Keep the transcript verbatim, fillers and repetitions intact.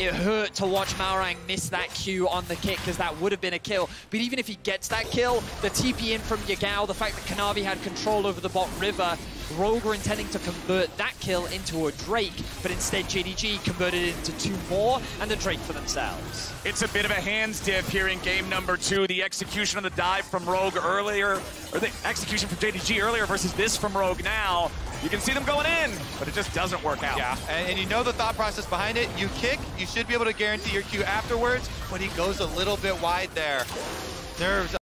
it hurt to watch Malrang miss that Q on the kick, because that would have been a kill. But even if he gets that kill, the T P in from Yagao, the fact that Kanavi had control over the bot river, Rogue were intending to convert that kill into a Drake, but instead J D G converted it into two more and a Drake for themselves. It's a bit of a hands dip here in game number two. The execution of the dive from Rogue earlier, or the execution from J D G earlier versus this from Rogue now. You can see them going in, but it just doesn't work out. Yeah, and, and you know the thought process behind it. You kick, you should be able to guarantee your Q afterwards, but he goes a little bit wide there. Nerves.